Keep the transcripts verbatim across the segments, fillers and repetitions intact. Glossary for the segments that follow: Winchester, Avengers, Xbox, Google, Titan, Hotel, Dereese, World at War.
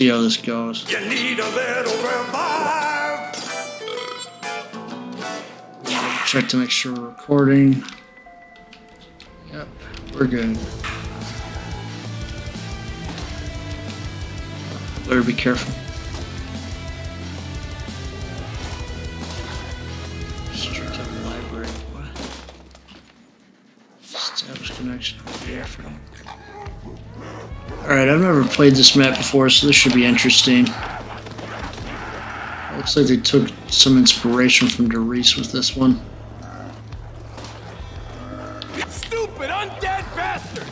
see how this goes. You need a little revive. Check to make sure we're recording. Yep, we're good. Better be careful. Strict up the library. Establish connection. Alright, I've never played this map before, so this should be interesting. Looks like they took some inspiration from Dereese with this one. Stupid, undead bastard!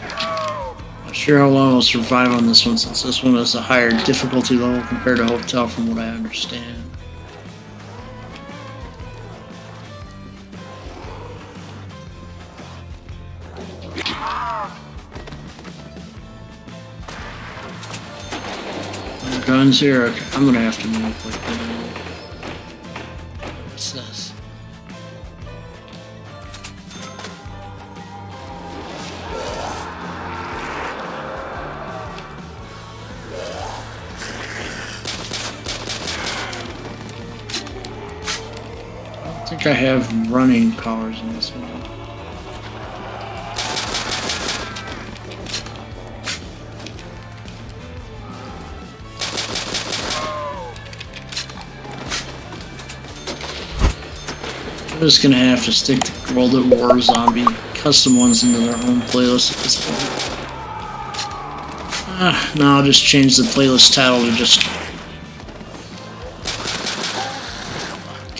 Not sure how long I'll survive on this one, since this one has a higher difficulty level compared to Hotel, from what I understand. Guns here? Okay, I'm gonna have to move like that. What's this? I don't think I have running powers in this one. I'm just gonna have to stick to World at War zombie custom ones into their own playlist at this point. Ah, no, I'll just change the playlist title to just.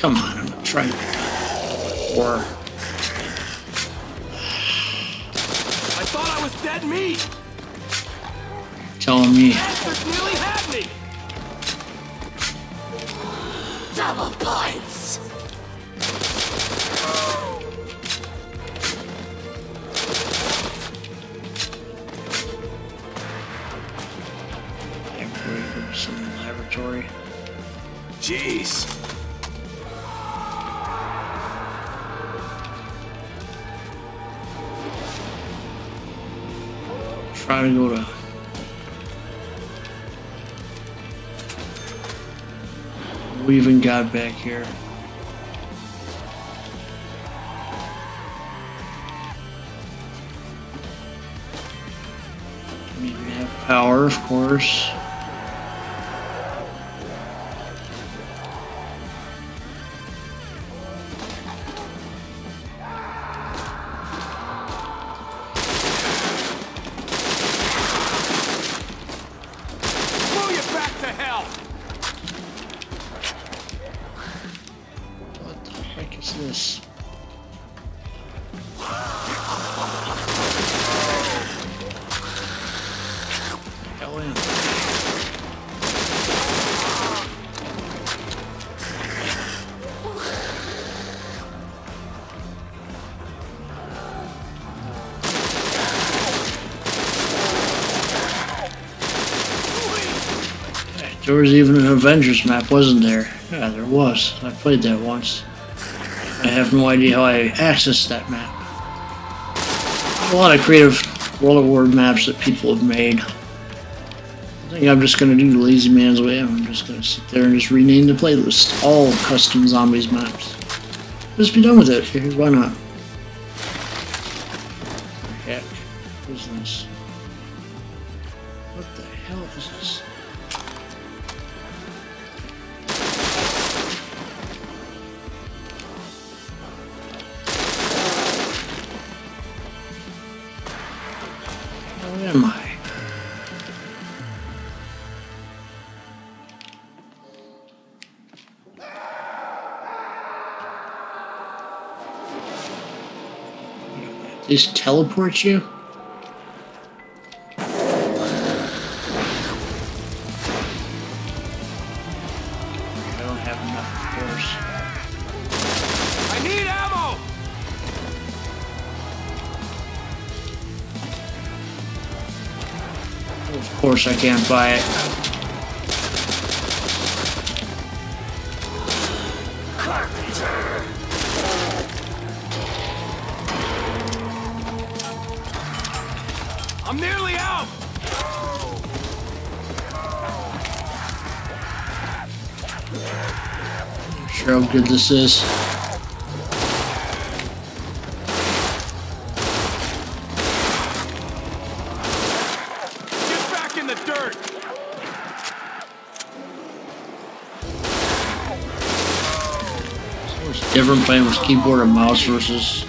Come on, I'm not trying to die. Or. I thought I was dead meat. You're telling me. Nearly had me. Double points. Jeez. Try to go to. We even got back here. We have power, of course. There was even an Avengers map, wasn't there? Yeah, there was. I played that once. I have no idea how I accessed that map. There's a lot of creative World at War maps that people have made. I think I'm just going to do the lazy man's way. I'm just going to sit there and just rename the playlist. All custom zombies maps. Just be done with it. Why not? Heck. What is this? What the hell is this? Am I? Just teleport you? Of course I can't buy it. I'm nearly out! Not sure how good this is. Get back in the dirt. So it's different playing with keyboard and mouse versus,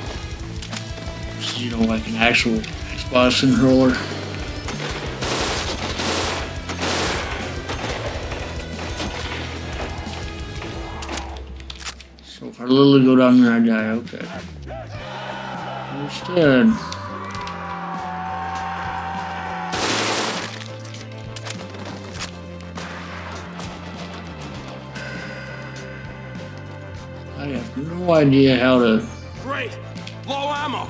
you know, like an actual Xbox controller. If I literally go down there, I die. Okay. Understood. I have no idea how to. Great! Low ammo!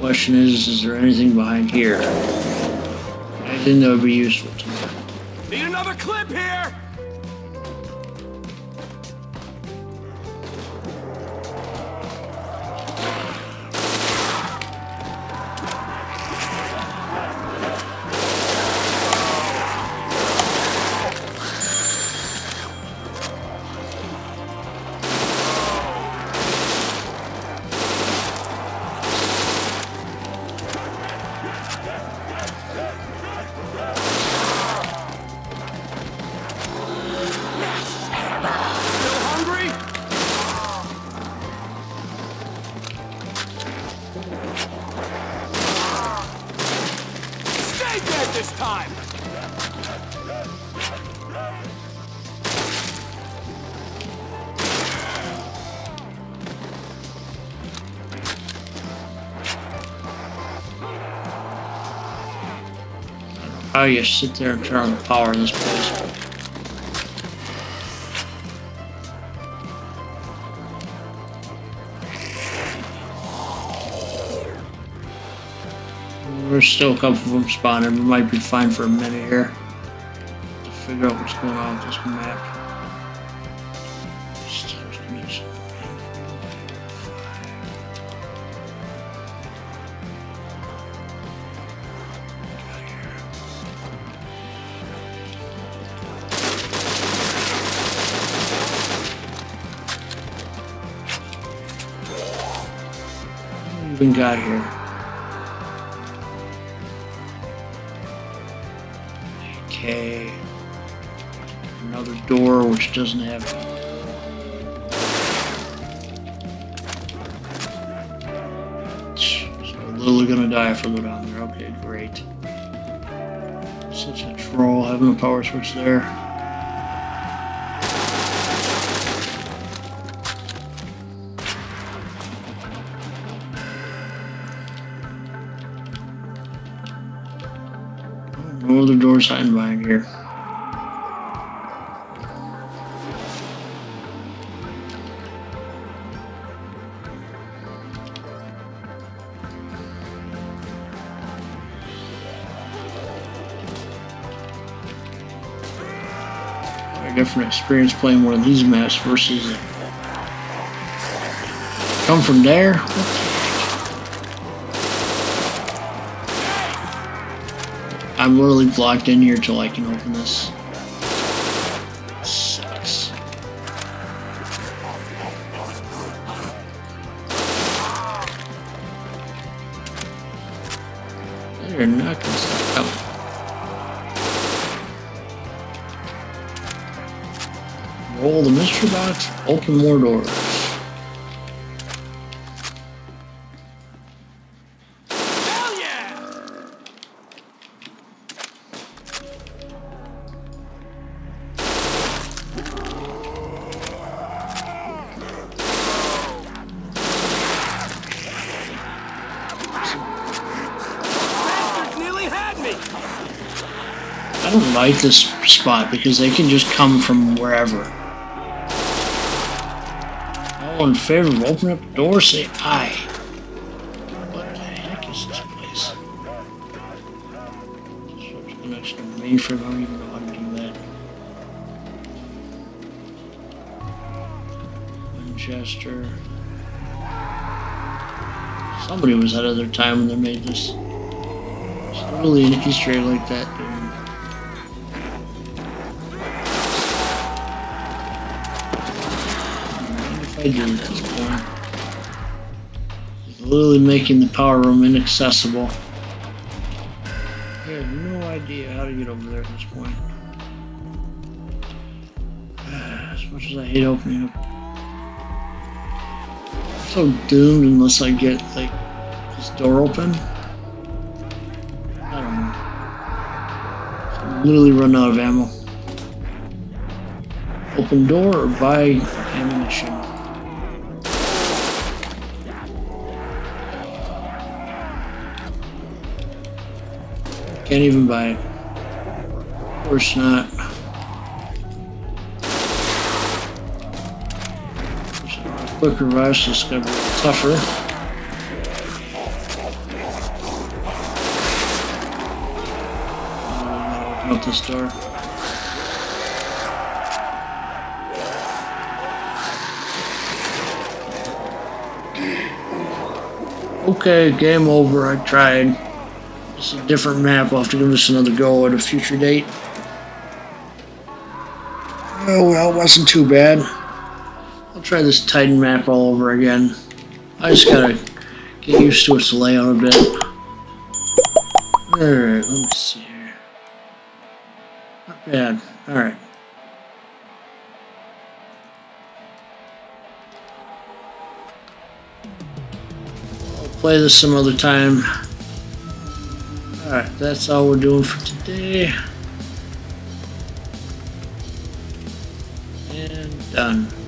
Question is, is there anything behind here? I think that would be useful to me. Need another clip here! This time. Oh, you sit there and turn on the power in this place. There's still a couple of them spawning. We might be fine for a minute here to figure out what's going on with this map. What even got here? Okay, another door which doesn't have it. So I'm literally gonna die if I go down there. Okay, great. Such a troll having a power switch there. No other doors hiding behind here. Very different experience playing one of these maps versus uh, come from there. I'm literally blocked in here till I can open this. Sucks. They're not gonna stop coming. Oh. Roll the mystery box, open more doors. I don't like this spot because they can just come from wherever. All in favor of opening up the door, say aye. What the heck is this place? Just an extra mainframe, I don't even know how to do that. Winchester. Somebody was out of their time when they made this. It's not really an Easter egg like that. hydrant is going. It's literally making the power room inaccessible. I have no idea how to get over there at this point. As much as I hate opening up. I'm so doomed unless I get, like, this door open. I don't know. So literally run out of ammo. Open door or buy ammunition. Can't even buy it. Of course not. Of course not. Quick revives, so it's gonna be tougher. Open up this door. Okay, game over. I tried. It's a different map. I'll have to give this another go at a future date. Oh, well, it wasn't too bad. I'll try this Titan map all over again. I just gotta get used to its layout a bit. Alright, let me see here. Not bad. Alright. Play this some other time. Alright, that's all we're doing for today. And done.